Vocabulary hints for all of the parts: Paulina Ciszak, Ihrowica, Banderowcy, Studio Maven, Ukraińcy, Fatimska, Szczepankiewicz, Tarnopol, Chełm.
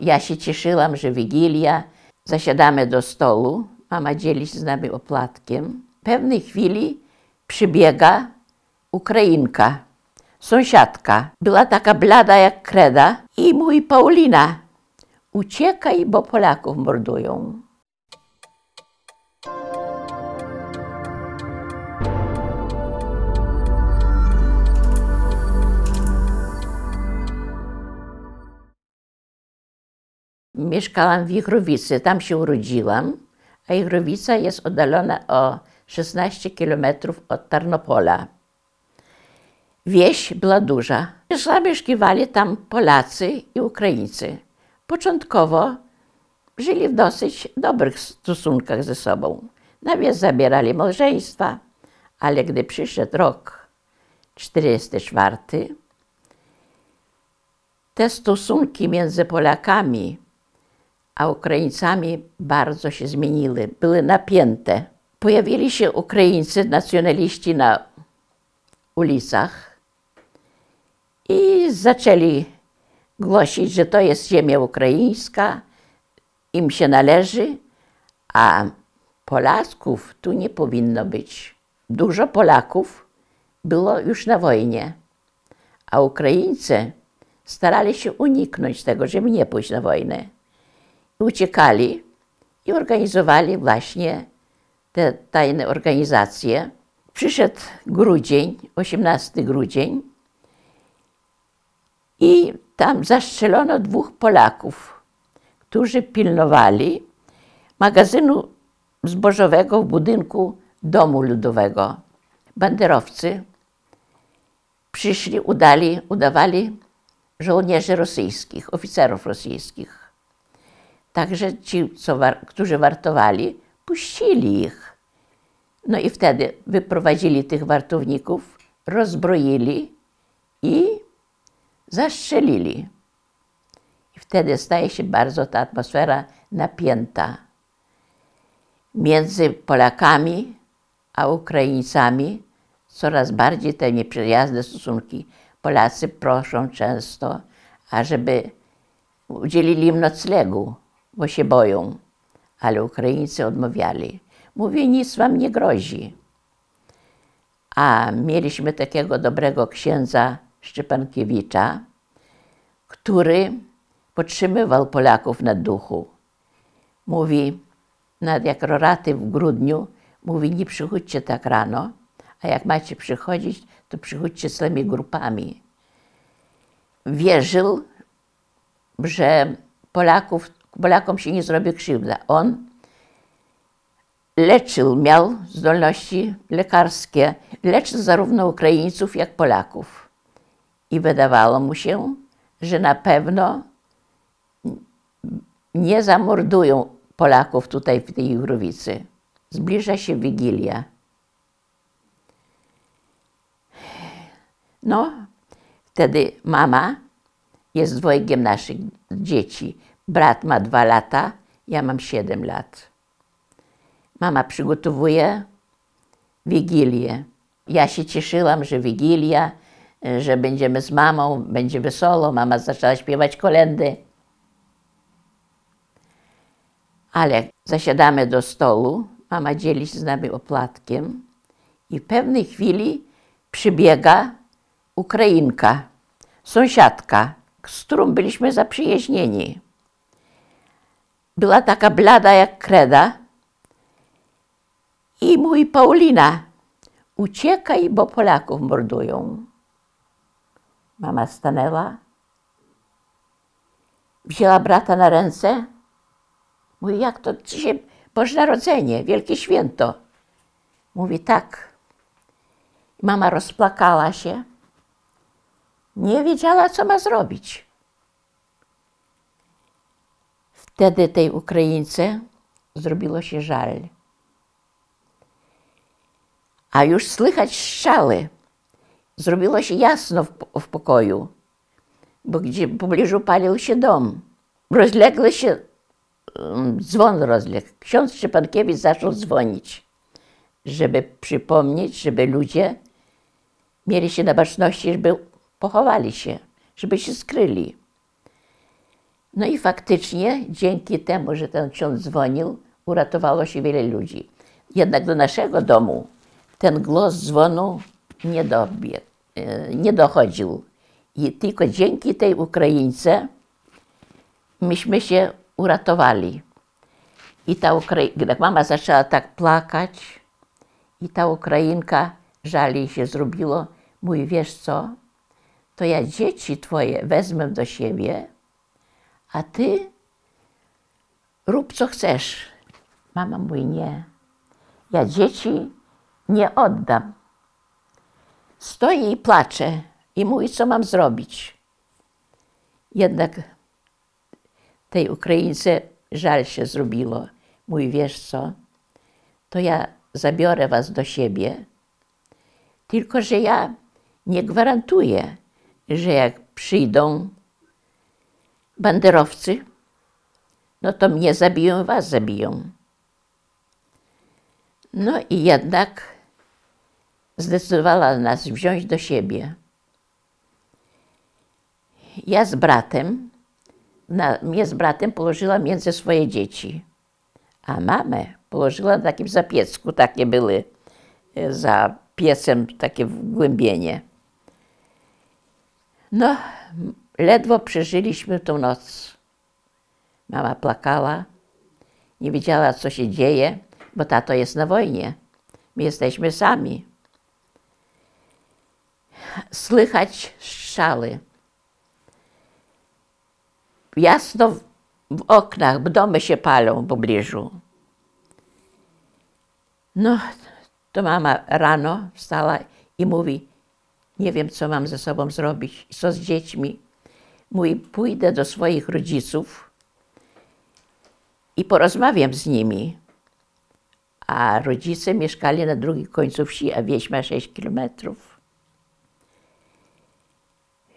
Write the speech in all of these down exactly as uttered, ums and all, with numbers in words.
Ja się cieszyłam, że Wigilia, zasiadamy do stołu, mama dzieli się z nami opłatkiem. W pewnej chwili przybiega Ukrainka, sąsiadka. Była taka blada jak kreda i mówi: Paulina, uciekaj, bo Polaków mordują. Mieszkałam w Ihrowicy, tam się urodziłam, a Ihrowica jest oddalona o szesnaście kilometrów od Tarnopola. Wieś była duża. Zamieszkiwali tam Polacy i Ukraińcy. Początkowo żyli w dosyć dobrych stosunkach ze sobą. Na wieś zabierali małżeństwa, ale gdy przyszedł rok czterdziesty czwarty, te stosunki między Polakami a Ukraińcami bardzo się zmieniły, były napięte. Pojawili się Ukraińcy, nacjonaliści na ulicach i zaczęli głosić, że to jest ziemia ukraińska, im się należy, a Polaków tu nie powinno być. Dużo Polaków było już na wojnie, a Ukraińcy starali się uniknąć tego, żeby nie pójść na wojnę. Uciekali i organizowali właśnie te tajne organizacje. Przyszedł grudzień, osiemnasty grudzień, i tam zastrzelono dwóch Polaków, którzy pilnowali magazynu zbożowego w budynku Domu Ludowego. Banderowcy przyszli, udali, udawali żołnierzy rosyjskich, oficerów rosyjskich. Także ci, co war, którzy wartowali, puścili ich. No i wtedy wyprowadzili tych wartowników, rozbroili i zastrzelili. I wtedy staje się bardzo ta atmosfera napięta między Polakami a Ukraińcami. Coraz bardziej te nieprzyjazne stosunki. Polacy proszą często, ażeby udzielili im noclegu, bo się boją, ale Ukraińcy odmawiali. Mówię, nic wam nie grozi. A mieliśmy takiego dobrego księdza Szczepankiewicza, który podtrzymywał Polaków na duchu. Mówi, nad jak roraty w grudniu, mówi, nie przychodźcie tak rano, a jak macie przychodzić, to przychodźcie z tymi grupami. Wierzył, że Polaków Polakom się nie zrobi krzywda. On leczył, miał zdolności lekarskie, leczył zarówno Ukraińców, jak Polaków. I wydawało mu się, że na pewno nie zamordują Polaków tutaj w tej Ihrowicy. Zbliża się Wigilia. No, wtedy mama, jest dwojgiem naszych dzieci. Brat ma dwa lata, ja mam siedem lat. Mama przygotowuje Wigilię. Ja się cieszyłam, że Wigilia, że będziemy z mamą, będzie wesoło. Mama zaczęła śpiewać kolędy. Ale zasiadamy do stołu, mama dzieli się z nami opłatkiem i w pewnej chwili przybiega Ukrainka, sąsiadka, z którą byliśmy zaprzyjaźnieni. Była taka blada jak kreda i mówi: Paulina, uciekaj, bo Polaków mordują. Mama stanęła, wzięła brata na ręce, mówi: jak to dzisiaj Boże Narodzenie, wielkie święto. Mówi: tak. Mama rozpłakała się. Nie wiedziała, co ma zrobić. Wtedy tej Ukraińce zrobiło się żal. A już słychać strzały. Zrobiło się jasno w, w pokoju, bo gdzie w pobliżu palił się dom. Rozległ się, dzwon rozległ. Ksiądz Szczepankiewicz zaczął dzwonić, żeby przypomnieć, żeby ludzie mieli się na baczności, żeby pochowali się, żeby się skryli. No i faktycznie dzięki temu, że ten ksiądz dzwonił, uratowało się wiele ludzi. Jednak do naszego domu ten głos dzwonu nie, dobie, nie dochodził. I tylko dzięki tej Ukraińce myśmy się uratowali. I ta Ukrainka, mama zaczęła tak plakać i ta Ukrainka, żal jej się zrobiło. Mówi, wiesz co, to ja dzieci twoje wezmę do siebie, a ty rób co chcesz. Mama mówi, nie, ja dzieci nie oddam. Stoi i placze i mówi, co mam zrobić. Jednak tej Ukraińce żal się zrobiło. Mówi, wiesz co, to ja zabiorę was do siebie, tylko że ja nie gwarantuję, że jak przyjdą banderowcy, no to mnie zabiją, was zabiją. No i jednak zdecydowała nas wziąć do siebie. Ja z bratem, na, mnie z bratem położyła między swoje dzieci, a mamę położyła na takim zapiecku, takie były za piecem, takie wgłębienie. No, ledwo przeżyliśmy tą noc. Mama płakała, nie wiedziała, co się dzieje, bo tato jest na wojnie. My jesteśmy sami. Słychać strzały. Jasno w oknach, bo domy się palą w pobliżu. No, to mama rano wstała i mówi, nie wiem, co mam ze sobą zrobić, co z dziećmi. Mówi, pójdę do swoich rodziców i porozmawiam z nimi. A rodzice mieszkali na drugim końcu wsi, a wieś ma sześć kilometrów.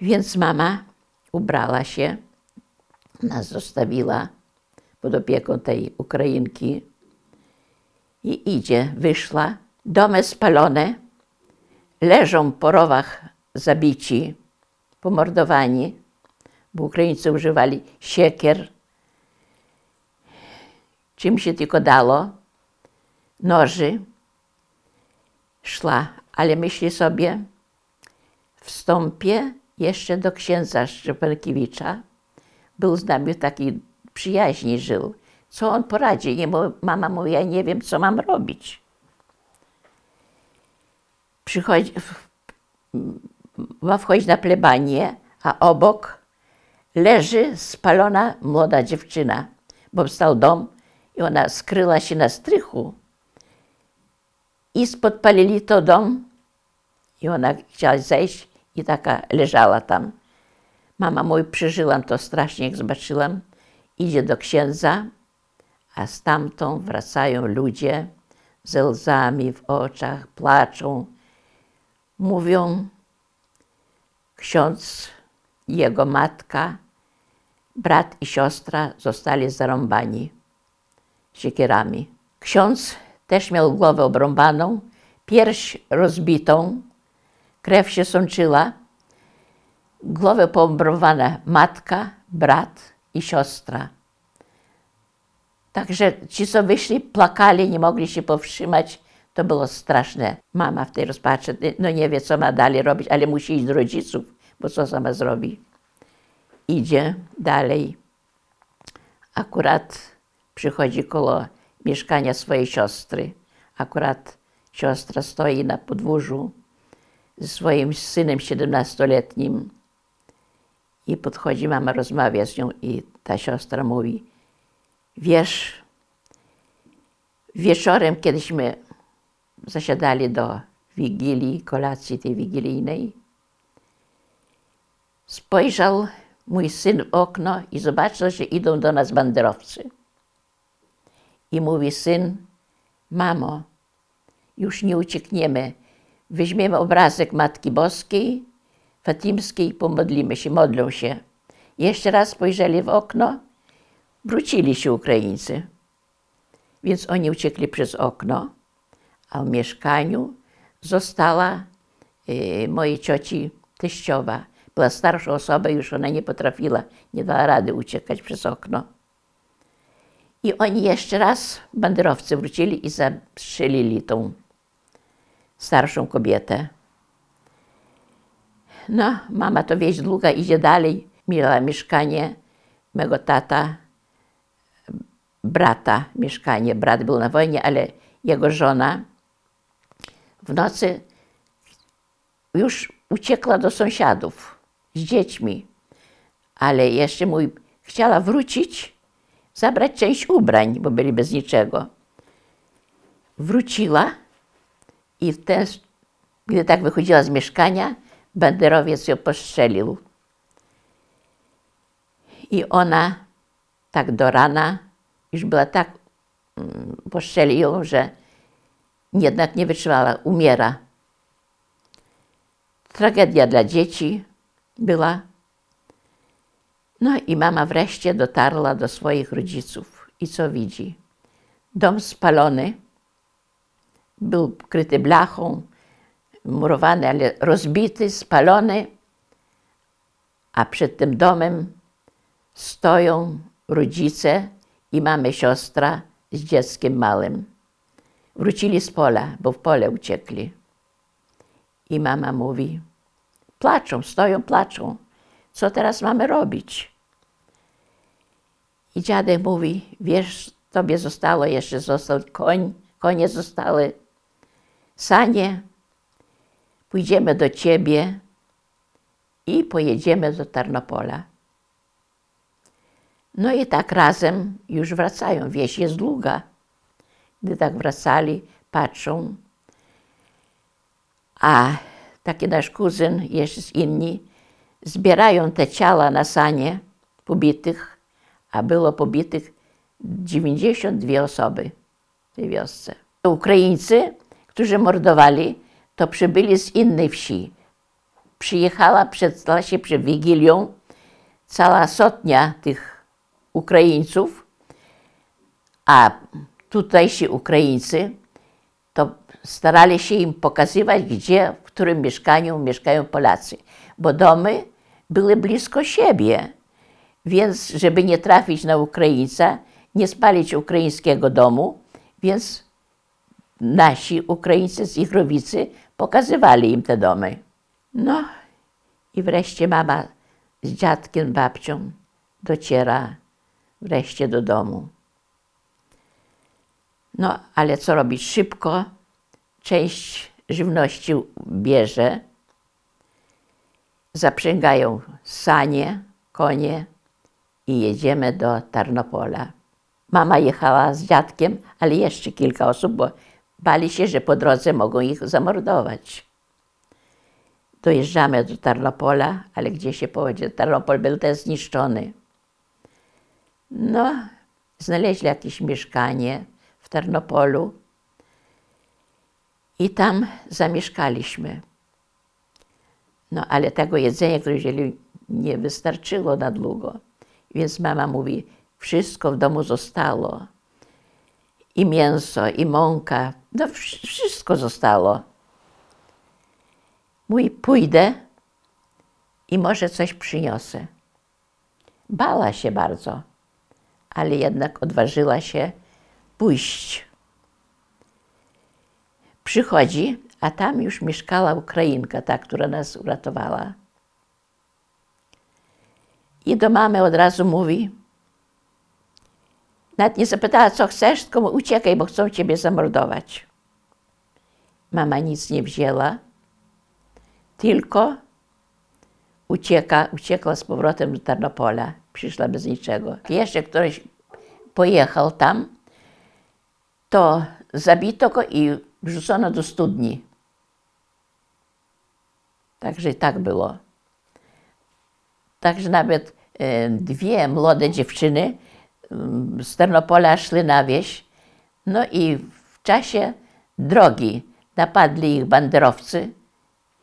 Więc mama ubrała się, nas zostawiła pod opieką tej Ukrainki i idzie, wyszła. Domy spalone, leżą po rowach zabici, pomordowani, bo Ukraińcy używali siekier, czym się tylko dało, noży. Szła, ale myśli sobie, wstąpię jeszcze do księdza Szczepankiewicza. Był z nami taki przyjaźni, żył. Co on poradzi? Nie, mama mówi, ja nie wiem, co mam robić. Przychodzi, ma wchodzić na plebanię, a obok leży spalona młoda dziewczyna, bo wstał dom i ona skryła się na strychu i podpalili to dom i ona chciała zejść i taka leżała tam. Mama mówi, przeżyłam to strasznie, jak zobaczyłam, idzie do księdza, a stamtąd wracają ludzie ze łzami w oczach, płaczą. Mówią, ksiądz, jego matka, brat i siostra zostali zarąbani siekierami. Ksiądz też miał głowę obrąbaną, pierś rozbitą, krew się sączyła, głowę poobrąbana matka, brat i siostra. Także ci, co wyszli, płakali, nie mogli się powstrzymać. To było straszne. Mama w tej rozpaczy, no nie wie, co ma dalej robić, ale musi iść do rodziców, bo co sama zrobi. Idzie dalej. Akurat przychodzi koło mieszkania swojej siostry. Akurat siostra stoi na podwórzu ze swoim synem siedemnastoletnim i podchodzi, mama rozmawia z nią i ta siostra mówi, wiesz, wieczorem kiedyśmy zasiadali do wigilii, kolacji tej wigilijnej. Spojrzał mój syn w okno i zobaczył, że idą do nas banderowcy. I mówi syn, mamo, już nie uciekniemy, weźmiemy obrazek Matki Boskiej, Fatimskiej i pomodlimy się, modlą się. Jeszcze raz spojrzeli w okno, wrócili się Ukraińcy, więc oni uciekli przez okno. A w mieszkaniu została y, mojej cioci teściowa. Była starsza osoba, już ona nie potrafiła, nie dała rady uciekać przez okno. I oni jeszcze raz, banderowcy, wrócili i zastrzelili tą starszą kobietę. No, mama to wieść długa idzie dalej. Miała mieszkanie mego tata, brata mieszkanie. Brat był na wojnie, ale jego żona w nocy już uciekła do sąsiadów z dziećmi, ale jeszcze mój chciała wrócić, zabrać część ubrań, bo byli bez niczego. Wróciła i w ten, gdy tak wychodziła z mieszkania, banderowiec ją postrzelił. I ona tak do rana już była tak, postrzelił ją, że jednak nie wytrzymała, umiera. Tragedia dla dzieci była. No i mama wreszcie dotarła do swoich rodziców. I co widzi? Dom spalony, był pokryty blachą, murowany, ale rozbity, spalony. A przed tym domem stoją rodzice i mamy siostra z dzieckiem małym. Wrócili z pola, bo w pole uciekli. I mama mówi, placzą, stoją, placzą. Co teraz mamy robić? I dziadek mówi, wiesz, tobie zostało, jeszcze został koń, konie zostały, sanie. Pójdziemy do ciebie i pojedziemy do Tarnopola. No i tak razem już wracają, wieś jest długa. Gdy tak wracali, patrzą, a taki nasz kuzyn, jeszcze inni, zbierają te ciała na sanie pobitych, a było pobitych dziewięćdziesiąt dwie osoby w tej wiosce. Ukraińcy, którzy mordowali, to przybyli z innej wsi. Przyjechała przed, się przed Wigilią cała sotnia tych Ukraińców, a tutejsi Ukraińcy to starali się im pokazywać, gdzie, w którym mieszkaniu mieszkają Polacy, bo domy były blisko siebie, więc żeby nie trafić na Ukraińca, nie spalić ukraińskiego domu, więc nasi Ukraińcy z Ihrowicy pokazywali im te domy. No i wreszcie mama z dziadkiem, babcią dociera wreszcie do domu. No, ale co robić? Szybko część żywności bierze, zaprzęgają sanie, konie i jedziemy do Tarnopola. Mama jechała z dziadkiem, ale jeszcze kilka osób, bo bali się, że po drodze mogą ich zamordować. Dojeżdżamy do Tarnopola, ale gdzie się pojedzie? Tarnopol był też zniszczony. No, znaleźli jakieś mieszkanie w Tarnopolu i tam zamieszkaliśmy. No ale tego jedzenia, które wzięli, nie wystarczyło na długo. Więc mama mówi, wszystko w domu zostało. I mięso, i mąka, no wszystko zostało. Mówi, pójdę i może coś przyniosę. Bała się bardzo, ale jednak odważyła się pójść. Przychodzi, a tam już mieszkała Ukrainka, ta, która nas uratowała. I do mamy od razu mówi, nawet nie zapytała, co chcesz, tylko uciekaj, bo chcą ciebie zamordować. Mama nic nie wzięła, tylko ucieka, uciekła z powrotem do Tarnopola. Przyszła bez niczego. Jeszcze ktoś pojechał tam, to zabito go i wrzucono do studni. Także i tak było. Także nawet dwie młode dziewczyny z Tarnopola szły na wieś. No i w czasie drogi napadli ich banderowcy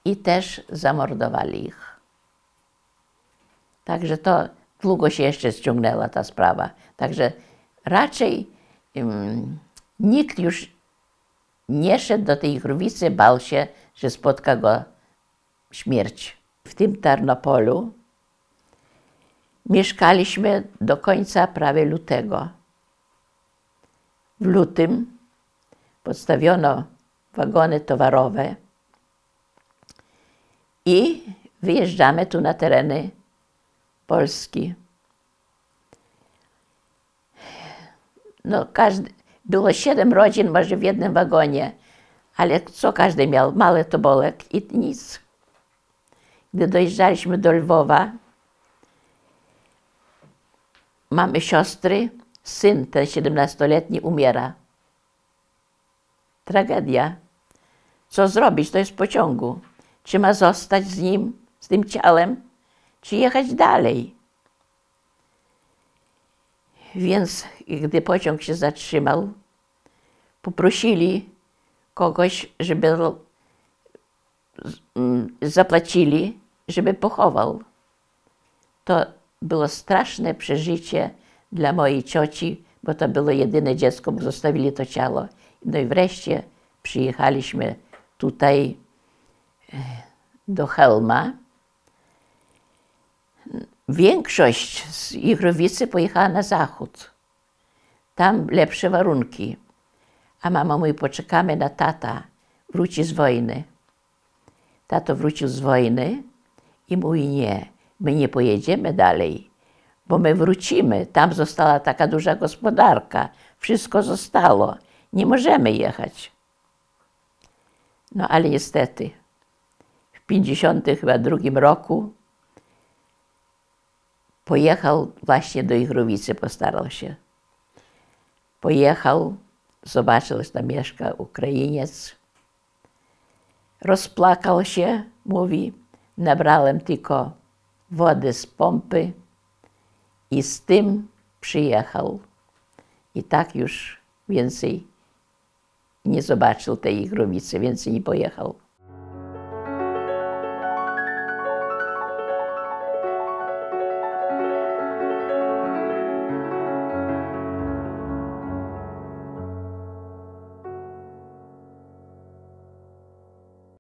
i też zamordowali ich. Także to długo się jeszcze ściągnęła ta sprawa. Także raczej um, nikt już nie szedł do tej Ihrowicy, bał się, że spotka go śmierć. W tym Tarnopolu mieszkaliśmy do końca prawie lutego. W lutym podstawiono wagony towarowe i wyjeżdżamy tu na tereny Polski. No, każdy, było siedem rodzin może w jednym wagonie, ale co każdy miał? Mały tobolek i nic. Gdy dojeżdżaliśmy do Lwowa, mamy siostry, syn ten siedemnastoletni umiera. Tragedia. Co zrobić? To jest w pociągu. Czy ma zostać z nim, z tym ciałem, czy jechać dalej? Więc gdy pociąg się zatrzymał, poprosili kogoś, żeby zapłacili, żeby pochował. To było straszne przeżycie dla mojej cioci, bo to było jedyne dziecko, bo zostawili to ciało. No i wreszcie przyjechaliśmy tutaj do Chełma. Większość z Ihrowicy pojechała na zachód. Tam lepsze warunki. A mama mówi, poczekamy na tata, wróci z wojny. Tato wrócił z wojny i mówi, nie, my nie pojedziemy dalej, bo my wrócimy. Tam została taka duża gospodarka, wszystko zostało, nie możemy jechać. No ale niestety, w pięćdziesiątym drugim roku pojechał właśnie do Ihrowicy, postarał się. Pojechał, zobaczył, że tam mieszka Ukrainiec. Rozpłakał się, mówi, nabrałem tylko wody z pompy i z tym przyjechał. I tak już więcej nie zobaczył tej Ihrowicy, więcej nie pojechał.